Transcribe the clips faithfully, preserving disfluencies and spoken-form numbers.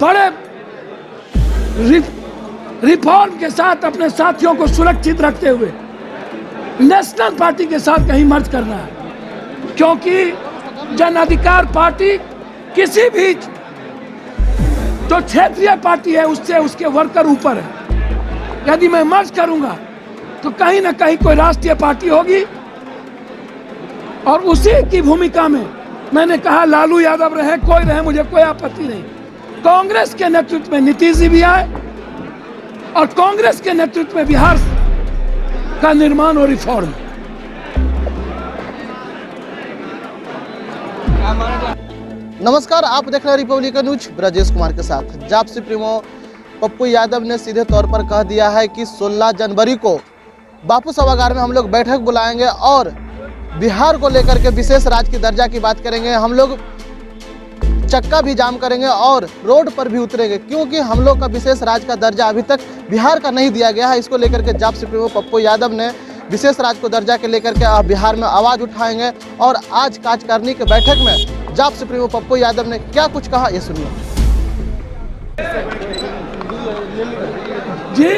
बड़े रिफॉर्म के साथ अपने साथियों को सुरक्षित रखते हुए नेशनल पार्टी के साथ कहीं मर्ज करना है, क्योंकि जन अधिकार पार्टी किसी भी जो क्षेत्रीय पार्टी है उससे उसके वर्कर ऊपर है। यदि मैं मर्ज करूंगा तो कहीं ना कहीं कोई राष्ट्रीय पार्टी होगी और उसी की भूमिका में मैंने कहा लालू यादव रहे कोई रहे, मुझे कोई आपत्ति नहीं। कांग्रेस के नेतृत्व में नीतीश जी भी आए और कांग्रेस के नेतृत्व में बिहार का निर्माण और रिफॉर्म। नमस्कार, आप देख रहे हैं रिपब्लिकन न्यूज ब्रजेश कुमार के साथ। जाप सुप्रीमो पप्पू यादव ने सीधे तौर पर कह दिया है कि सोलह जनवरी को बापू सभागार में हम लोग बैठक बुलाएंगे और बिहार को लेकर के विशेष राज्य की दर्जा की बात करेंगे। हम लोग चक्का भी जाम करेंगे और रोड पर भी उतरेंगे, क्योंकि हम लोग का विशेष राज्य का दर्जा अभी तक बिहार का नहीं दिया गया है। इसको लेकर के जाप सुप्रीमो पप्पू यादव ने विशेष राज्य को दर्जा के लेकर के बिहार में आवाज़ उठाएंगे। और आज कार्यकारिणी के बैठक में जाप सुप्रीमो पप्पू यादव ने क्या कुछ कहा, ये सुनिए। जी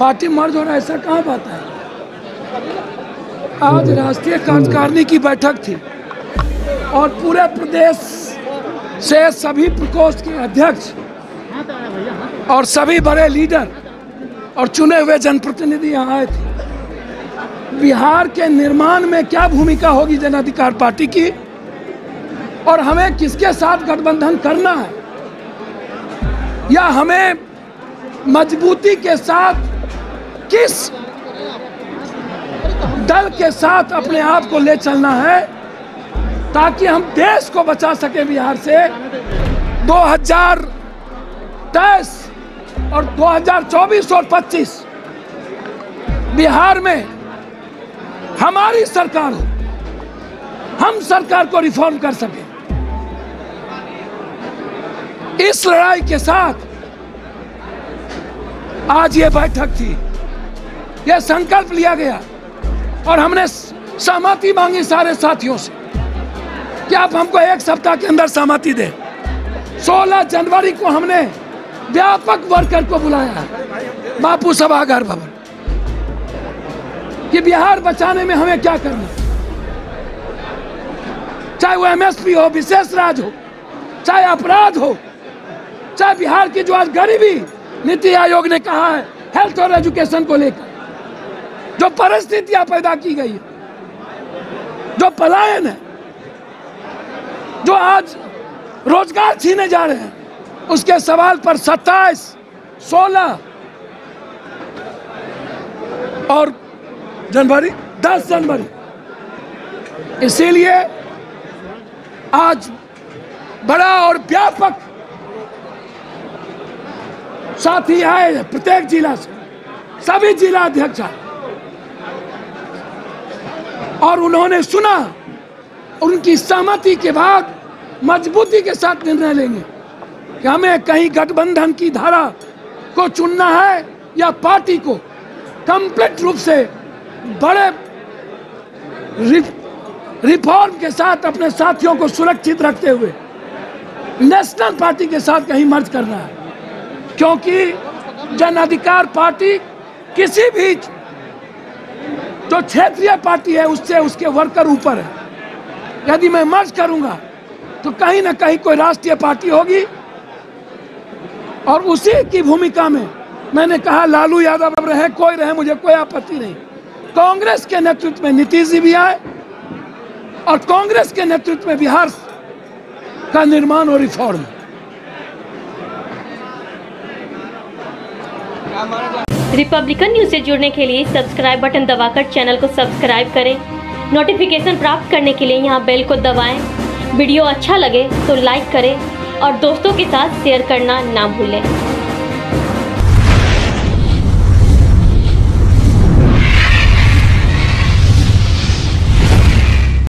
पार्टी मर्ज हो रहा है, ऐसा कहाँ बात है। आज राष्ट्रीय कार्यकारिणी की बैठक थी और पूरे प्रदेश से सभी प्रकोष्ठ के अध्यक्ष और सभी बड़े लीडर और चुने हुए जनप्रतिनिधि यहाँ आए थे। बिहार के निर्माण में क्या भूमिका होगी जन अधिकार पार्टी की और हमें किसके साथ गठबंधन करना है, या हमें मजबूती के साथ किस दल के साथ अपने आप को ले चलना है ताकि हम देश को बचा सके। बिहार से दो हज़ार तेईस और दो हज़ार चौबीस और पच्चीस बिहार में हमारी सरकार हो, हम सरकार को रिफॉर्म कर सके। इस लड़ाई के साथ आज ये बैठक थी, ये संकल्प लिया गया और हमने सहमति मांगी सारे साथियों से कि आप हमको एक सप्ताह के अंदर सहमति दें। सोलह जनवरी को हमने व्यापक वर्कर को बुलाया है बापू सभागार भवन कि बिहार बचाने में हमें क्या करना, चाहे वो एम एस पी हो, विशेष राज हो, चाहे अपराध हो, चाहे बिहार की जो आज गरीबी नीति आयोग ने कहा है हेल्थ और एजुकेशन को लेकर जो परिस्थितियां पैदा की गई है, जो पलायन है, जो आज रोजगार छीने जा रहे हैं, उसके सवाल पर सत्ताईस, सोलह और जनवरी दस जनवरी। इसीलिए आज बड़ा और व्यापक साथी आए प्रत्येक जिला से, सभी जिला अध्यक्ष और उन्होंने सुना, उनकी सहमति के बाद मजबूती के साथ निर्णय लेंगे कि हमें कहीं गठबंधन की धारा को चुनना है या पार्टी को कंप्लीट रूप से बड़े रिफॉर्म के साथ अपने साथियों को सुरक्षित रखते हुए नेशनल पार्टी के साथ कहीं मर्ज करना है, क्योंकि जन अधिकार पार्टी किसी भी जो क्षेत्रीय पार्टी है उससे उसके वर्कर ऊपर है। यदि मैं मर्ज करूंगा तो कहीं ना कहीं कोई राष्ट्रीय पार्टी होगी और उसी की भूमिका में मैंने कहा लालू यादव रहे कोई रहे, मुझे कोई आपत्ति नहीं। कांग्रेस के नेतृत्व में नीतीश जी भी आए और कांग्रेस के नेतृत्व में बिहार का निर्माण और रिफॉर्म। रिपब्लिकन न्यूज से जुड़ने के लिए सब्सक्राइब बटन दबाकर चैनल को सब्सक्राइब करें। नोटिफिकेशन प्राप्त करने के लिए यहाँ बेल को दबाएं। वीडियो अच्छा लगे तो लाइक करें और दोस्तों के साथ शेयर करना ना भूलें।